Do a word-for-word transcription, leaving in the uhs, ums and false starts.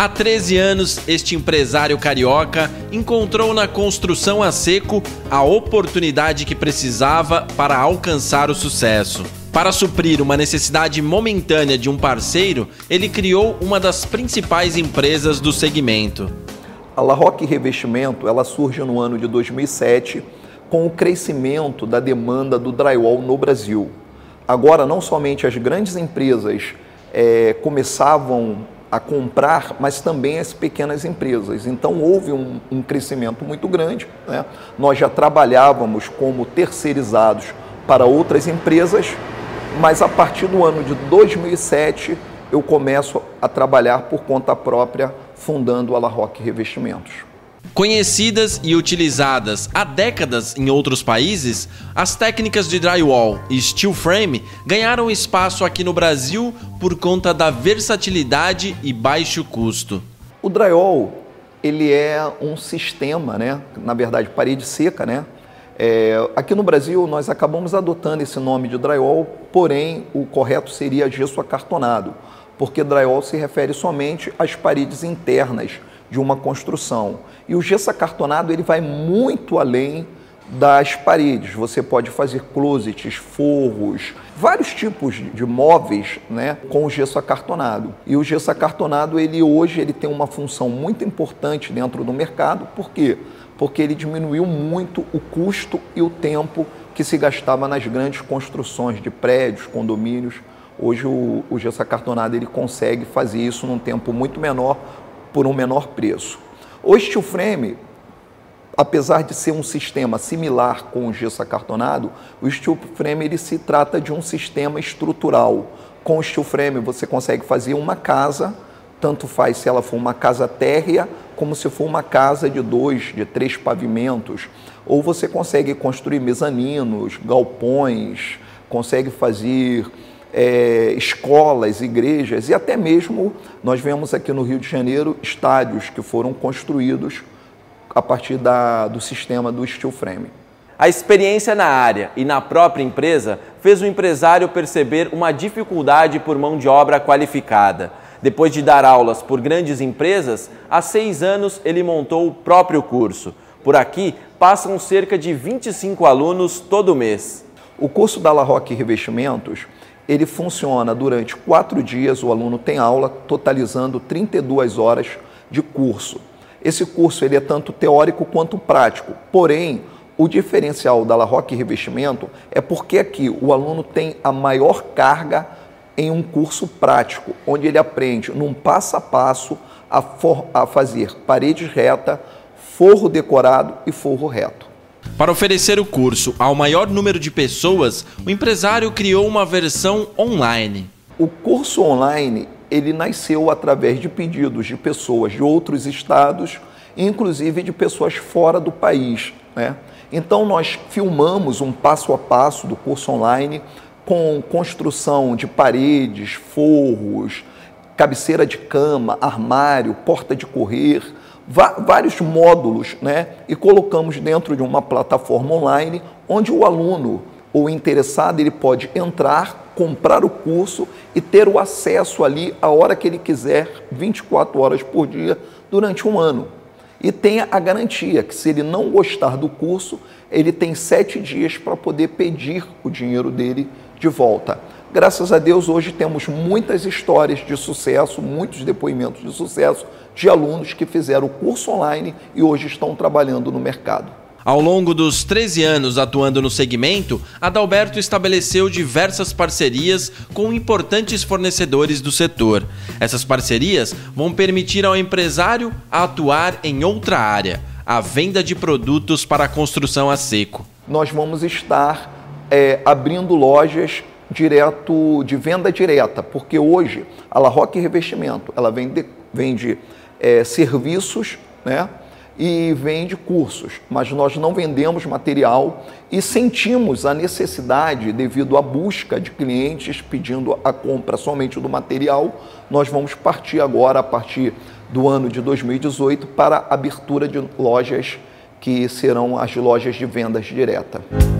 Há treze anos, este empresário carioca encontrou na construção a seco a oportunidade que precisava para alcançar o sucesso. Para suprir uma necessidade momentânea de um parceiro, ele criou uma das principais empresas do segmento. A Larroque Revestimento ela surge no ano de dois mil e sete com o crescimento da demanda do drywall no Brasil. Agora, não somente as grandes empresas é, começavam a comprar, mas também as pequenas empresas. Então houve um, um crescimento muito grande, né? Nós já trabalhávamos como terceirizados para outras empresas, mas a partir do ano de dois mil e sete eu começo a trabalhar por conta própria, fundando a Larroque Revestimentos. Conhecidas e utilizadas há décadas em outros países, as técnicas de drywall e steel frame ganharam espaço aqui no Brasil por conta da versatilidade e baixo custo. O drywall ele é um sistema, né? Na verdade, parede seca, né? É, aqui no Brasil nós acabamos adotando esse nome de drywall, porém o correto seria gesso acartonado, porque drywall se refere somente às paredes internas de uma construção. E o gesso acartonado ele vai muito além das paredes. Você pode fazer closets, forros, vários tipos de móveis, né, com o gesso acartonado. E o gesso acartonado ele hoje ele tem uma função muito importante dentro do mercado. Por quê? Porque ele diminuiu muito o custo e o tempo que se gastava nas grandes construções de prédios, condomínios. Hoje o, o gesso acartonado ele consegue fazer isso num tempo muito menor, por um menor preço. O steel frame, apesar de ser um sistema similar com o gesso acartonado, o steel frame ele se trata de um sistema estrutural. Com o steel frame você consegue fazer uma casa, tanto faz se ela for uma casa térrea, como se for uma casa de dois, de três pavimentos. Ou você consegue construir mezaninos, galpões, consegue fazer É, escolas, igrejas e até mesmo nós vemos aqui no Rio de Janeiro estádios que foram construídos a partir da, do sistema do steel frame. A experiência na área e na própria empresa fez o empresário perceber uma dificuldade por mão de obra qualificada. Depois de dar aulas por grandes empresas, há seis anos ele montou o próprio curso. Por aqui passam cerca de vinte e cinco alunos todo mês. O curso da Larroque Revestimentos ele funciona durante quatro dias, o aluno tem aula, totalizando trinta e duas horas de curso. Esse curso ele é tanto teórico quanto prático, porém, o diferencial da Larroque Revestimento é porque aqui o aluno tem a maior carga em um curso prático, onde ele aprende num passo a passo a, for a fazer paredes reta, forro decorado e forro reto. Para oferecer o curso ao maior número de pessoas, o empresário criou uma versão online. O curso online ele nasceu através de pedidos de pessoas de outros estados, inclusive de pessoas fora do país, né? Então nós filmamos um passo a passo do curso online com construção de paredes, forros, cabeceira de cama, armário, porta de correr, vários módulos, né? E colocamos dentro de uma plataforma online onde o aluno ou interessado ele pode entrar, comprar o curso e ter o acesso ali a hora que ele quiser, vinte e quatro horas por dia, durante um ano. E tenha a garantia que se ele não gostar do curso, ele tem sete dias para poder pedir o dinheiro dele de volta. Graças a Deus, hoje temos muitas histórias de sucesso, muitos depoimentos de sucesso de alunos que fizeram o curso online e hoje estão trabalhando no mercado. Ao longo dos treze anos atuando no segmento, Adalberto estabeleceu diversas parcerias com importantes fornecedores do setor. Essas parcerias vão permitir ao empresário atuar em outra área, a venda de produtos para a construção a seco. Nós vamos estar é, abrindo lojas direto de venda direta, porque hoje a Larroque Revestimento ela vende, vende é, serviços, né, e vende cursos, mas nós não vendemos material e sentimos a necessidade, devido à busca de clientes pedindo a compra somente do material, nós vamos partir agora, a partir do ano de dois mil e dezoito, para a abertura de lojas que serão as lojas de vendas direta.